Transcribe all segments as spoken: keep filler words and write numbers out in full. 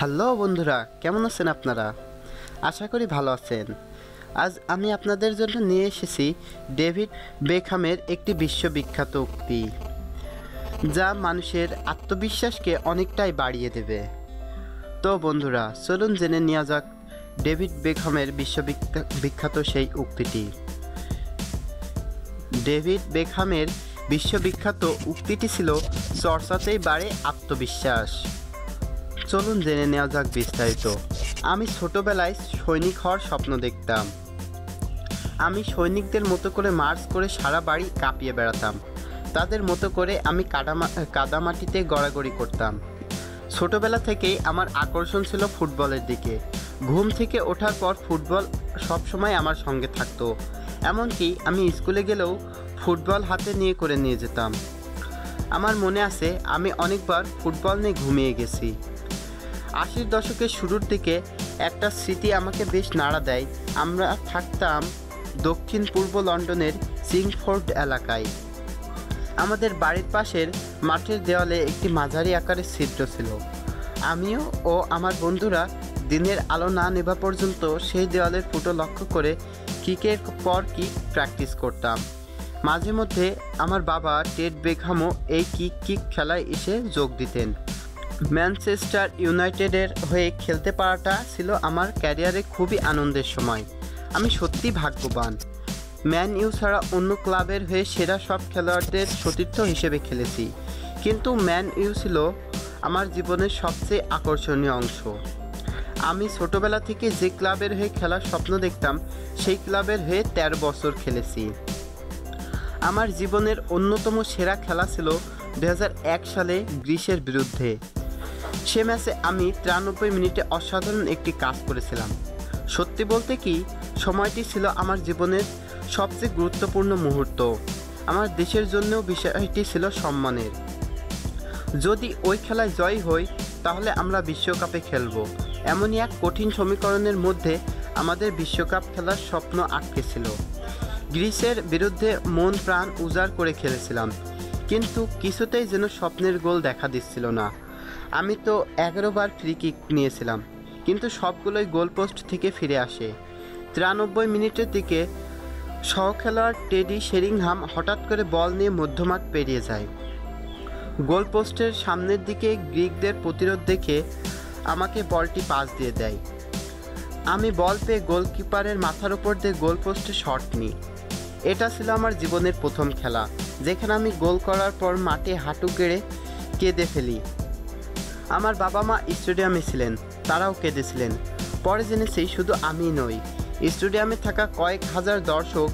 Hello বন্ধুরা কেমন আছেন আপনারা আশা করি ভালো আছেন আজ আমি আপনাদের জন্য নিয়ে এসেছি ডেভিড বেকহামের একটি বিশ্ববিখ্যাত উক্তি যা মানুষের আত্মবিশ্বাসকে অনেকটাই বাড়িয়ে দেবে তো বন্ধুরা চলুন জেনে নেওয়া যাক ডেভিড বেকহামের বিশ্ববিখ্যাত সেই উক্তিটি ডেভিড বেকহামের বিশ্ববিখ্যাত উক্তিটি ছিল চর্চাতেই বাড়ে আত্মবিশ্বাস চলুন জেনে নেওয়া যাক বিস্তারিত আমি ছোটবেলায় সৈনিক হওয়ার স্বপ্ন দেখতাম আমি সৈনিকদের মতো করে মার্চ করে সারা বাড়ি কাঁপিয়ে বেড়াতাম তাদের মতো করে আমি কাদামাটিতে গড়াগড়ি করতাম ছোটবেলা থেকেই আমার আকর্ষণ ছিল ফুটবলের দিকে ঘুম থেকে ওঠার পর ফুটবল সবসময় আমার সঙ্গে থাকতো এমনকি আমি স্কুলে গেলেও ফুটবল হাতে নিয়ে করে নিয়ে যেতাম আমার মনে আছে আমি অনেকবার ফুটবল নিয়ে ঘুমিয়ে গেছি আশির দশকের শুরুর দিকে একটা স্মৃতি আমাকে বেশ নাড়া দেয় আমরা থাকতাম দক্ষিণ পূর্ব লন্ডনের সিংফোর্ড এলাকায় আমাদের বাড়ির পাশের মাঠের দেওয়ালে একটি মাঝারি আকারের ছিদ্র ছিল আমিও ও আমার বন্ধুরা দিনের আলো না নেভা পর্যন্ত সেই দেওয়ালের ফুটো লক্ষ্য করে কিকের পর কিক প্র্যাকটিস করতাম মাঝে মধ্যে আমার বাবা টেড বেকহামও এই কিক কিক খেলায় এসে যোগ দিতেন ম্যানচেস্টার ইউনাইটেডের হয়ে খেলতে পারাটা ছিল আমার ক্যারিয়ারে খুবই আনন্দের সময় আমি সত্যি ভাগ্যবান ম্যান ইউ ছাড়া অন্য ক্লাবের হয়ে সেরা সব খেলোয়াড়দের সতীর্থ হিসেবে খেলেছি কিন্তু ম্যান ইউ ছিল আমার জীবনের সবচেয়ে আকর্ষণীয় অংশ আমি ছোটবেলা থেকে যে ক্লাবের হয়ে খেলার স্বপ্ন দেখতাম সেই ক্লাবের হয়ে তেরো বছর খেলেছি আমার জীবনের অন্যতম সেরা খেলা ছিল দু হাজার এক সালে গ্রিসের বিরুদ্ধে সে ম্যাচে আমি তিরানব্বই মিনিটে অসাধারণ একটি কাজ করেছিলাম সত্যি বলতে কি সময়টি ছিল আমার জীবনের সবচেয়ে গুরুত্বপূর্ণ মুহূর্ত আমার দেশের জন্যও বিষয়টি ছিল সম্মানের যদি ওই খেলায় জয় হই তাহলে আমরা বিশ্বকাপে খেলব এমনই এক কঠিন সমীকরণের মধ্যে আমাদের বিশ্বকাপ খেলার স্বপ্ন আটকে ছিল গ্রিসের বিরুদ্ধে মন প্রাণ উজাড় করে খেলেছিলাম কিন্তু কিছুতেই যেন স্বপ্নের গোল দেখা দিচ্ছিল না আমি তো এগারো বার ফ্রি কিক নিয়েছিলাম কিন্তু সবগুলোই গোলপোস্ট থেকে ফিরে আসে তিরানব্বই মিনিটের দিকে সহখেলোয়াড় টেডি শেরিংহাম হঠাৎ করে বল নিয়ে মধ্যমাঠ পেরিয়ে যায় গোলপোস্টের সামনের দিকে গ্রিকদের প্রতিরোধ দেখে আমাকে বলটি পাস দিয়ে দেয় আমি বল পেয়ে গোলকিপারের মাথার উপর দিয়ে গোলপোস্টে শট নিই এটা ছিল আমার জীবনের প্রথম খেলা যেখানে আমি গোল করার পর মাঠে হাঁটু গেড়ে কেঁদে ফেলি আমার বাবা মা স্টেডিয়ামে ছিলেন তারাও কেঁদেছিলেন পরে জেনেছি শুধু আমি নই স্টেডিয়ামে থাকা কয়েক হাজার দর্শক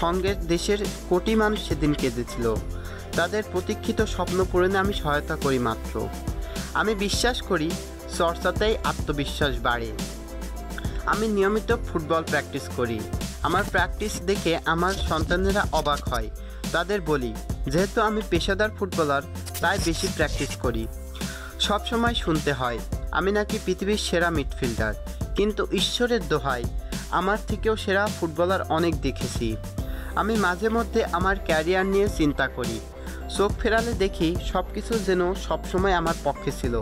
সঙ্গে দেশের কোটি মানুষ সেদিন কেঁদেছিল তাদের প্রতীক্ষিত স্বপ্ন পূরণে আমি সহায়তা করি মাত্র আমি বিশ্বাস করি চর্চাতেই আত্মবিশ্বাস বাড়ে আমি নিয়মিত ফুটবল প্র্যাকটিস করি আমার প্র্যাকটিস দেখে আমার সন্তানেরা অবাক হয় তাদের বলি যেহেতু আমি পেশাদার ফুটবলার তাই বেশি প্র্যাকটিস করি সবসময় শুনতে হয় আমি নাকি পৃথিবীর সেরা মিডফিল্ডার কিন্তু ঈশ্বরের দোহাই আমার থেকেও সেরা ফুটবলার অনেক দেখেছি আমি মাঝে মধ্যে আমার ক্যারিয়ার নিয়ে চিন্তা করি চোখ ফেরালে দেখি সব কিছু যেন সবসময় আমার পক্ষে ছিল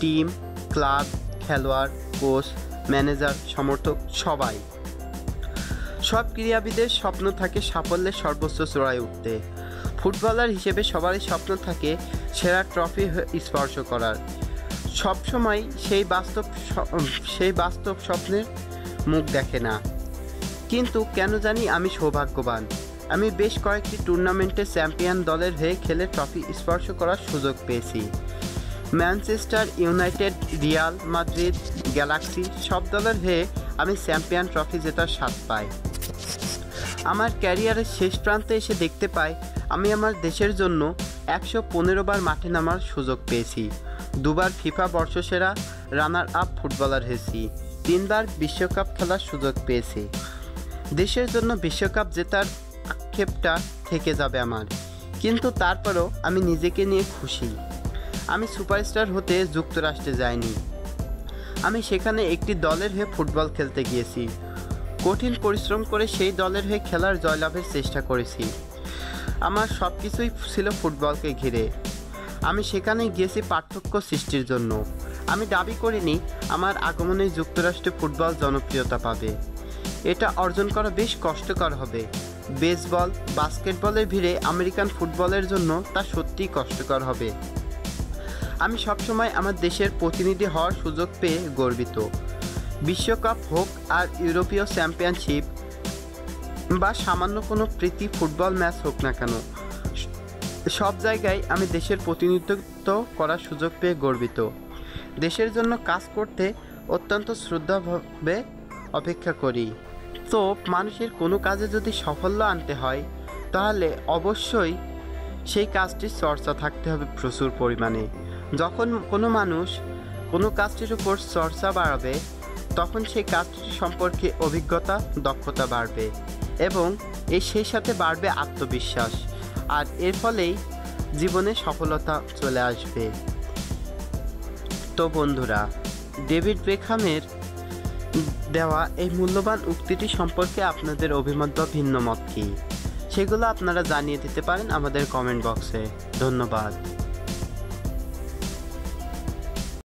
টিম ক্লাব খেলোয়াড় কোচ ম্যানেজার সমর্থক সবাই সব ক্রীড়াবিদের স্বপ্ন থাকে সাফল্যের সর্বোচ্চ চূড়ায় উঠতে ফুটবলার হিসেবে সবারই স্বপ্ন থাকে সেরা ট্রফি স্পর্শ করার সবসময় সেই বাস্তব সেই বাস্তব স্বপ্নের মুখ দেখে না কিন্তু কেন জানি আমি সৌভাগ্যবান আমি বেশ কয়েকটি টুর্নামেন্টে চ্যাম্পিয়ন দলের হয়ে খেলে ট্রফি স্পর্শ করার সুযোগ পেয়েছি Manchester United Real Madrid Galaxy সব দলের হয়ে আমি চ্যাম্পিয়ন ট্রফি জেতার স্বাদ পাই আমার ক্যারিয়ারের শেষ প্রান্তে এসে দেখতে পাই আমি আমার দেশের জন্য একশো পনেরো বার মাঠে নামার সুযোগ পেয়েছি দুবার ফিফা বর্ষসেরা রানার আপ ফুটবলার হয়েছি তিনবার বিশ্বকাপ খেলার সুযোগ পেয়েছি দেশের জন্য বিশ্বকাপ জেতার আক্ষেপটা থেকে যাবে আমার কিন্তু তারপরও আমি নিজেকে নিয়ে খুশি আমি সুপারস্টার হতে যুক্তরাষ্ট্রে যাইনি আমি সেখানে একটি দলের হয়ে ফুটবল খেলতে গিয়েছি কঠিন পরিশ্রম করে সেই দলের হয়ে খেলার জয়লাভের চেষ্টা করেছি আমার সব কিছুই ছিল ফুটবলকে ঘিরে আমি সেখানে গিয়েছি পার্থক্য সৃষ্টির জন্য আমি দাবি করিনি আমার আগমনে যুক্তরাষ্ট্রে ফুটবল জনপ্রিয়তা পাবে। এটা অর্জন করা বেশ কষ্টকর হবে। বেসবল, বাস্কেটবলের ভিড়ে আমেরিকান ফুটবলের জন্য তা সত্যিই কষ্টকর হবে। আমি সবসময় আমার দেশের প্রতিনিধি হওয়ার সুযোগ পেয়ে গর্বিত। বিশ্বকাপ হোক আর ইউরোপীয় চ্যাম্পিয়নশিপ বা সামান্য কোনো প্রীতি ফুটবল ম্যাচ হোক না কেন, সব জায়গায় আমি দেশের প্রতিনিধিত্ব করার সুযোগ পেয়ে গর্বিত। দেশের জন্য কাজ করতে অত্যন্ত শ্রদ্ধাভাবে অপেক্ষা করি। তো মানুষের কোনো কাজে যদি সাফল্য আনতে হয় তাহলে অবশ্যই সেই কাজটির চর্চা থাকতে হবে প্রচুর পরিমাণে। যখন কোনো মানুষ কোনো কাজটির উপর চর্চা বাড়াবে তখন সেই কাজটি সম্পর্কে অভিজ্ঞতা, দক্ষতা বাড়বে এবং এই সেই সাথে বাড়বে আত্মবিশ্বাস, আর এর ফলেই জীবনে সফলতা চলে আসবে। তো বন্ধুরা, ডেভিড বেকহামের দেওয়া এই মূল্যবান উক্তিটি সম্পর্কে আপনাদের অভিমত বা ভিন্ন মত কী, সেগুলো আপনারা জানিয়ে দিতে পারেন আমাদের কমেন্ট বক্সে। ধন্যবাদ।